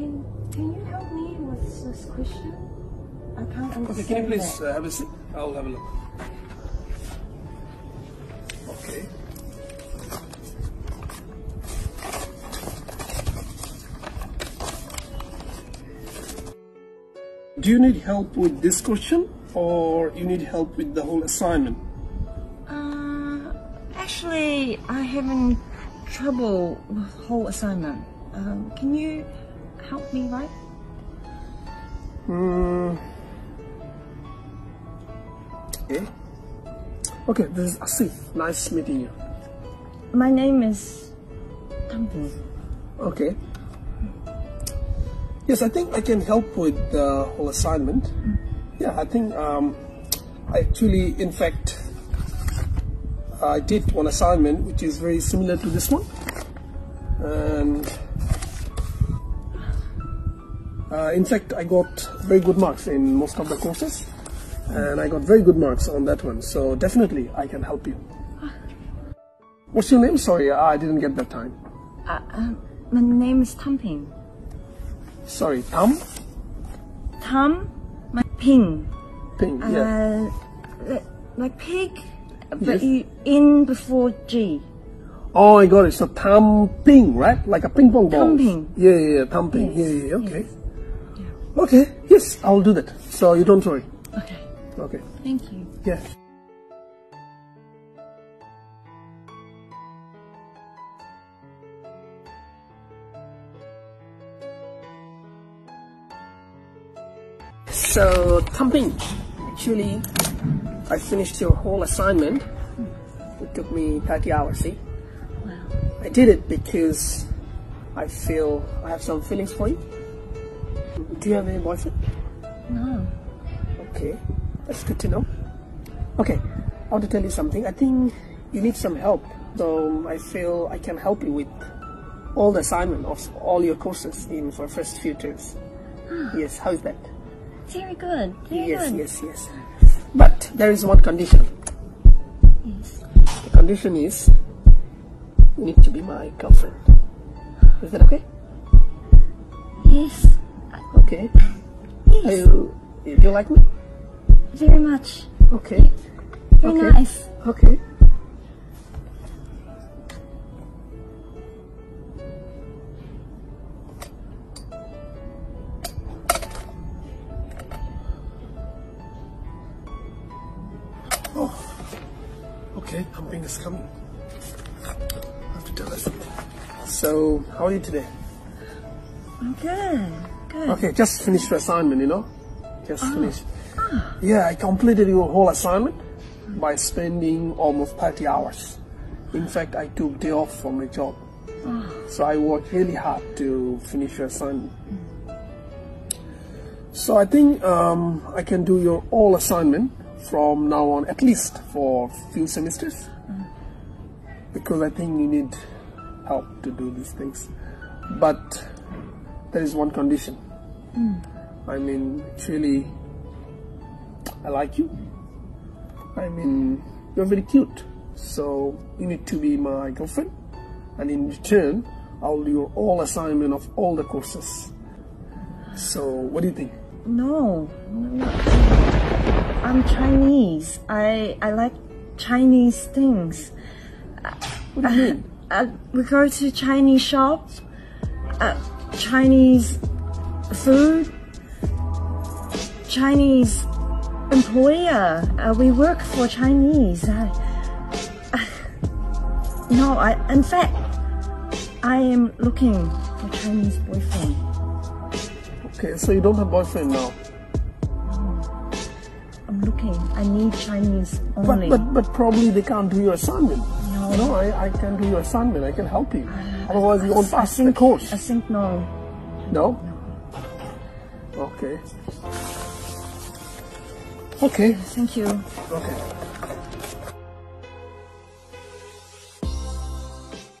Can you help me with this question? I can't understand. Okay, can you please have a seat? I'll have a look. Okay. Do you need help with this question, or you need help with the whole assignment? Actually, I haven't trouble with whole assignment. Can you help me, right? Okay. Okay, this is Asif. Nice meeting you. My name is Tanping. Okay. Yes, I think I can help with the whole assignment. Yeah, I think I did one assignment which is very similar to this one, and in fact I got very good marks in most of the courses, and I got very good marks on that one, so definitely I can help you. What's your name? Sorry, I didn't get that time. My name is Tanping. Sorry, Tam? Tam, my ping. Ping, yeah. Like pig, but yes. You in before G. Oh, I got it. So Tam Ping, right? Like a ping pong ball. Tam Ping. Yeah, yeah, yeah. Tam Ping. Yes. Yeah, yeah, okay. Yes. Yeah. Okay, yes, I'll do that. So you don't worry. Okay. Okay. Thank you. Yeah. So, Tanping, actually, I finished your whole assignment. It took me 30 hours, see? Wow. I did it because I feel I have some feelings for you. Do you have any boyfriend? No. Okay, that's good to know. Okay, I want to tell you something. I think you need some help. So, I feel I can help you with all the assignment of all your courses in for first few terms. Yes, how is that? Very good. Very good. Yes, yes, yes. But there is one condition. Yes. The condition is you need to be my girlfriend. Is that okay? Yes. Okay. Yes. Do you like me? Very much. Okay. Very nice. Okay. Oh, okay, Tanping is coming. I have to tell her something. So, how are you today? I'm good, good. Okay, just finished your assignment, you know? Just finished. Yeah, I completed your whole assignment by spending almost 30 hours. In fact, I took day off from my job. So I worked really hard to finish your assignment. So I think I can do your whole assignment from now on, at least for few semesters, because I think you need help to do these things. But there is one condition. I mean, truly, I like you. I mean, you're very cute, so you need to be my girlfriend, and in return I'll do your all assignment of all the courses. So what do you think? No. I'm Chinese. I like Chinese things. What do you mean? We go to Chinese shops, Chinese food, Chinese employer. We work for Chinese. In fact, I am looking for Chinese boyfriend. Okay, so you don't have boyfriend now? Looking, I need Chinese only. But probably they can't do your assignment. No, I can do your assignment. I can help you. Otherwise, you won't pass the course. I think no. No? No. Okay. Okay. Thank you. Okay.